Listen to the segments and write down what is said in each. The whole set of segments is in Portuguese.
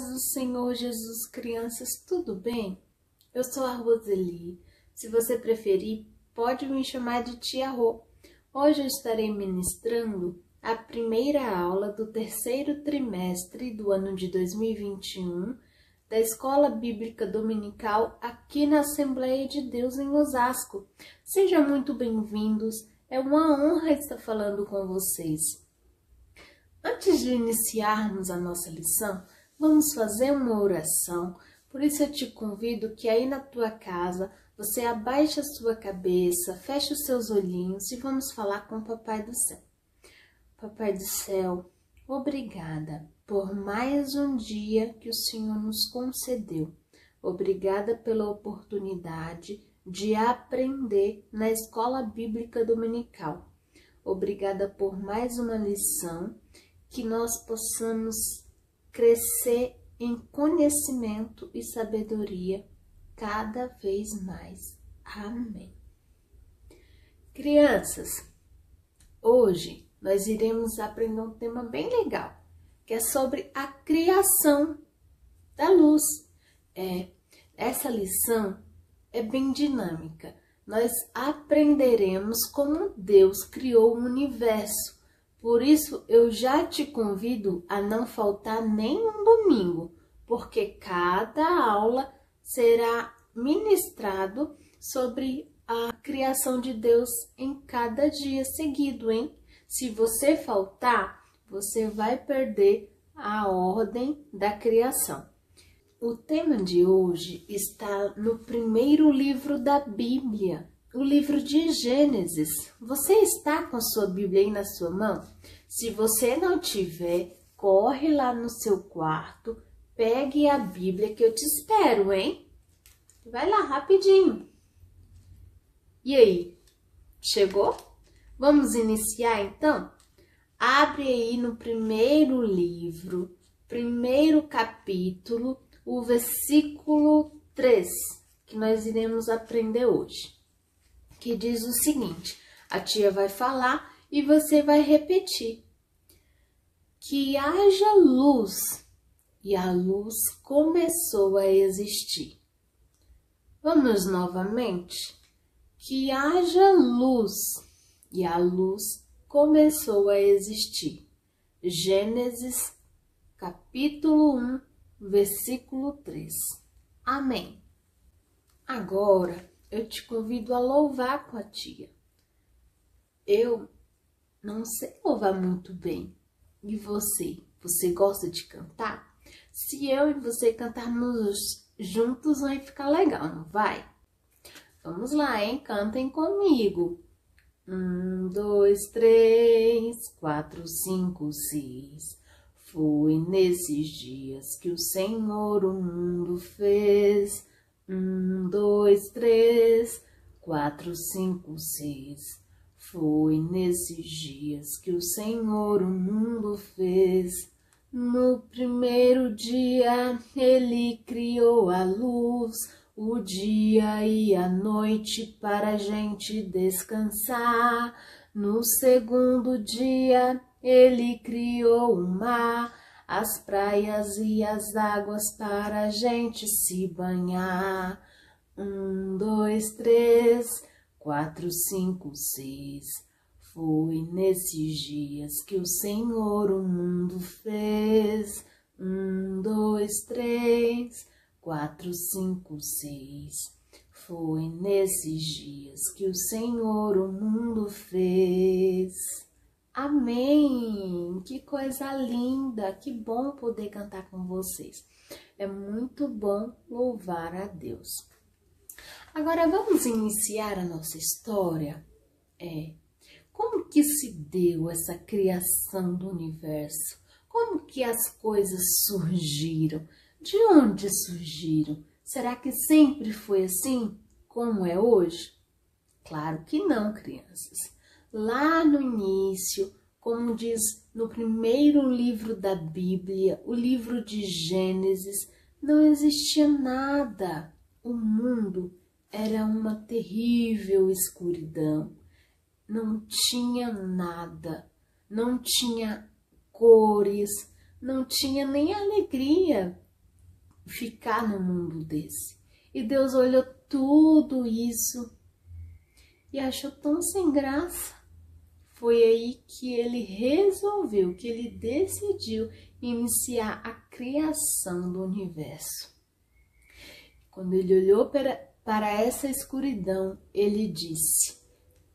paz do Senhor Jesus, crianças, tudo bem? Eu sou a Roseli. Se você preferir, pode me chamar de Tia Rô. Hoje eu estarei ministrando a primeira aula do terceiro trimestre do ano de 2021 da Escola Bíblica Dominical aqui na Assembleia de Deus em Osasco. Sejam muito bem-vindos, é uma honra estar falando com vocês. Antes de iniciarmos a nossa lição, vamos fazer uma oração. Por isso eu te convido que aí na tua casa você abaixe a sua cabeça, feche os seus olhinhos e vamos falar com o Papai do céu. Papai do céu, obrigada por mais um dia que o Senhor nos concedeu. Obrigada pela oportunidade de aprender na Escola Bíblica Dominical. Obrigada por mais uma lição. Que nós possamos crescer em conhecimento e sabedoria cada vez mais. Amém. Crianças, hoje nós iremos aprender um tema bem legal, que é sobre a criação da luz. Essa lição é bem dinâmica. Nós aprenderemos como Deus criou o universo. Por isso, eu já te convido a não faltar nenhum domingo, porque cada aula será ministrado sobre a criação de Deus em cada dia seguido, hein? Se você faltar, você vai perder a ordem da criação. O tema de hoje está no primeiro livro da Bíblia. O livro de Gênesis. Você está com a sua Bíblia aí na sua mão? Se você não tiver, corre lá no seu quarto, pegue a Bíblia que eu te espero, hein? Vai lá rapidinho. E aí? Chegou? Vamos iniciar então? Abre aí no primeiro livro, primeiro capítulo, o versículo 3, que nós iremos aprender hoje. Que diz o seguinte, a tia vai falar e você vai repetir. Que haja luz, e a luz começou a existir. Vamos novamente? Que haja luz, e a luz começou a existir. Gênesis, capítulo 1, versículo 3. Amém. Agora, eu te convido a louvar com a tia. Eu não sei louvar muito bem. E você? Você gosta de cantar? Se eu e você cantarmos juntos, vai ficar legal, não vai? Vamos lá, hein? Cantem comigo. 1, 2, 3, 4, 5, 6. Foi nesses dias que o Senhor o mundo fez. 1, 2, 3, 4, 5, 6. Foi nesses dias que o Senhor o mundo fez. No primeiro dia ele criou a luz, o dia e a noite para a gente descansar. No segundo dia ele criou o mar, as praias e as águas para a gente se banhar. 1, 2, 3, 4, 5, 6. Foi nesses dias que o Senhor o mundo fez. 1, 2, 3, 4, 5, 6. Foi nesses dias que o Senhor o mundo fez. Amém! Que coisa linda! Que bom poder cantar com vocês. É muito bom louvar a Deus. Agora vamos iniciar a nossa história. Como que se deu essa criação do universo? Como que as coisas surgiram? De onde surgiram? Será que sempre foi assim como é hoje? Claro que não, crianças. Lá no início, como diz no primeiro livro da Bíblia, o livro de Gênesis, não existia nada. O mundo era uma terrível escuridão. Não tinha nada, não tinha cores, não tinha nem alegria. ficar num mundo desse. E Deus olhou tudo isso e achou tão sem graça. Foi aí que ele resolveu, que ele decidiu iniciar a criação do universo. Quando ele olhou para essa escuridão, ele disse: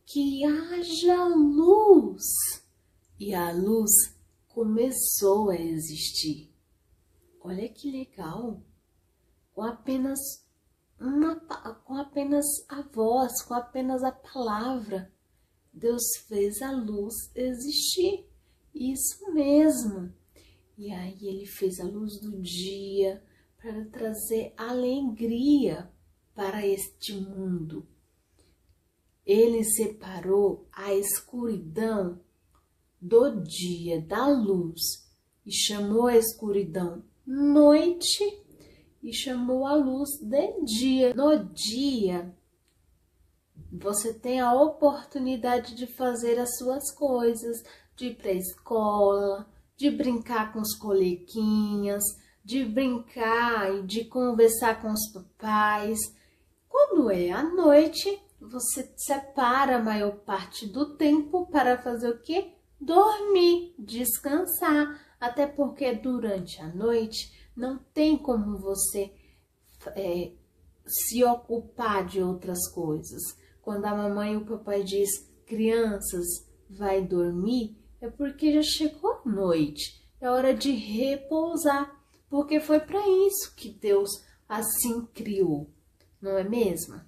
que haja luz! E a luz começou a existir. Olha que legal! Com apenas a voz, com apenas a palavra, Deus fez a luz existir. Isso mesmo. E aí ele fez a luz do dia para trazer alegria para este mundo. Ele separou a escuridão do dia, da luz, e chamou a escuridão noite e chamou a luz de dia. No dia, você tem a oportunidade de fazer as suas coisas, de ir para a escola, de brincar com os coleguinhas, de brincar e de conversar com os papais. Quando é a noite, você separa a maior parte do tempo para fazer o quê? Dormir, descansar, até porque durante a noite não tem como você se ocupar de outras coisas. Quando a mamãe e o papai diz: crianças, vai dormir, é porque já chegou a noite, é hora de repousar, porque foi para isso que Deus assim criou, não é mesmo?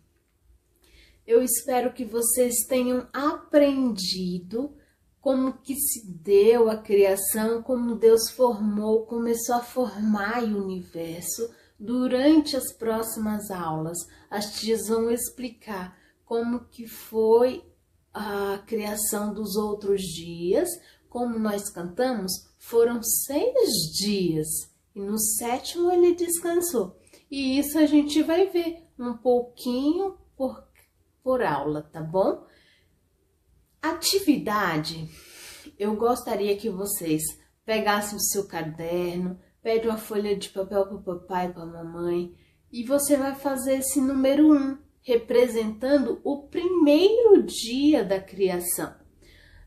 Eu espero que vocês tenham aprendido como que se deu a criação, como Deus começou a formar o universo. Durante as próximas aulas, as tias vão explicar como que foi a criação dos outros dias. Como nós cantamos, foram 6 dias e no 7º ele descansou. E isso a gente vai ver um pouquinho por aula, tá bom? Atividade, eu gostaria que vocês pegassem o seu caderno, pede uma folha de papel para o papai e para a mamãe, e você vai fazer esse número 1, representando o primeiro dia da criação.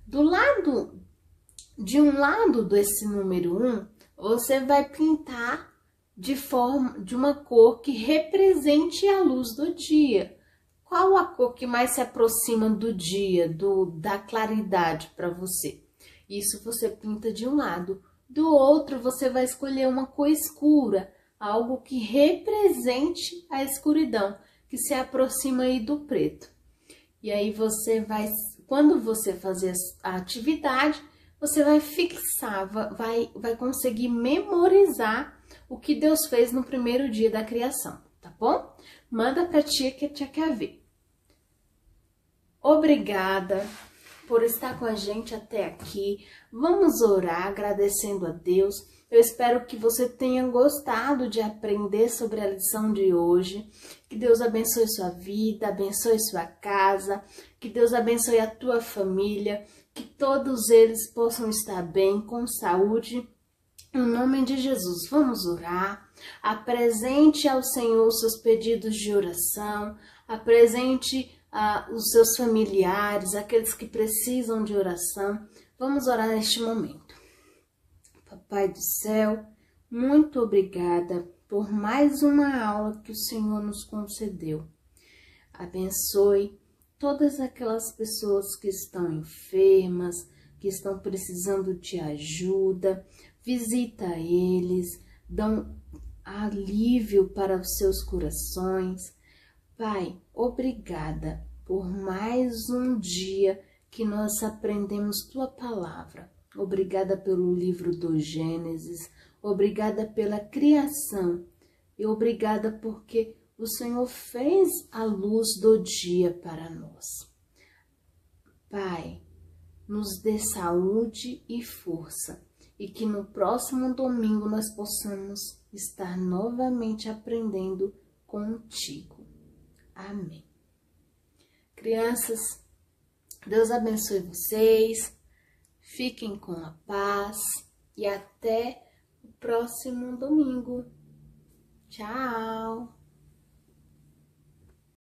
De um lado desse número 1, você vai pintar de uma cor que represente a luz do dia. Qual a cor que mais se aproxima do dia, da claridade para você? Isso você pinta de um lado. Do outro, você vai escolher uma cor escura, algo que represente a escuridão, que se aproxima aí do preto. E aí você vai, quando você fazer a atividade, você vai fixar, vai conseguir memorizar o que Deus fez no primeiro dia da criação, tá bom? Manda pra tia que a tia quer ver. Obrigada por estar com a gente até aqui. Vamos orar agradecendo a Deus. Eu espero que você tenha gostado de aprender sobre a lição de hoje. Que Deus abençoe sua vida, abençoe sua casa, que Deus abençoe a tua família, que todos eles possam estar bem, com saúde. Em nome de Jesus, vamos orar. Apresente ao Senhor os seus pedidos de oração, apresente os seus familiares, aqueles que precisam de oração. Vamos orar neste momento. Papai do céu, muito obrigada por mais uma aula que o Senhor nos concedeu. Abençoe todas aquelas pessoas que estão enfermas, que estão precisando de ajuda. Visita eles, dão alívio para os seus corações. Pai, obrigada por mais um dia que nós aprendemos tua palavra. Obrigada pelo livro do Gênesis, obrigada pela criação e obrigada porque o Senhor fez a luz do dia para nós. Pai, nos dê saúde e força e que no próximo domingo nós possamos estar novamente aprendendo contigo. Amém. Crianças, Deus abençoe vocês, fiquem com a paz e até o próximo domingo. Tchau!